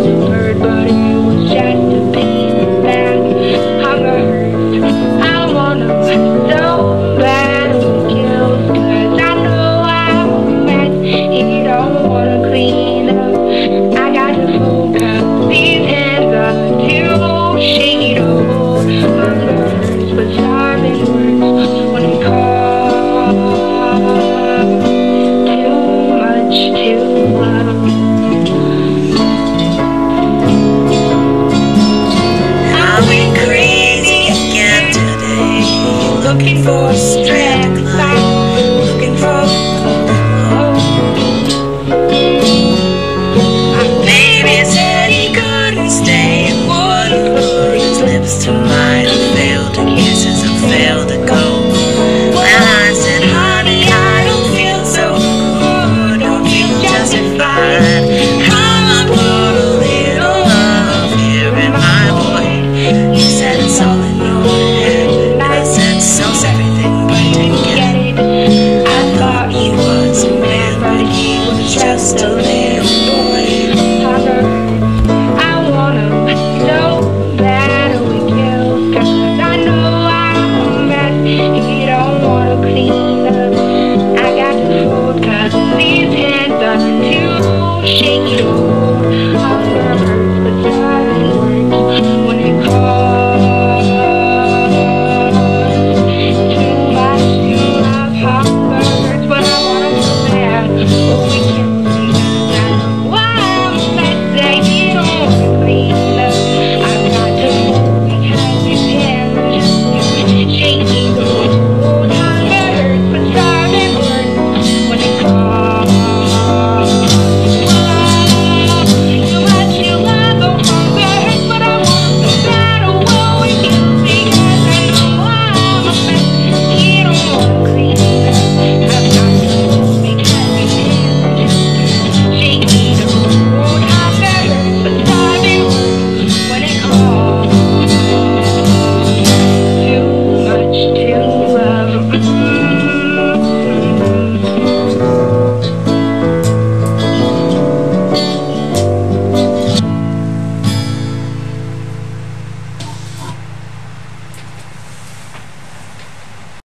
It was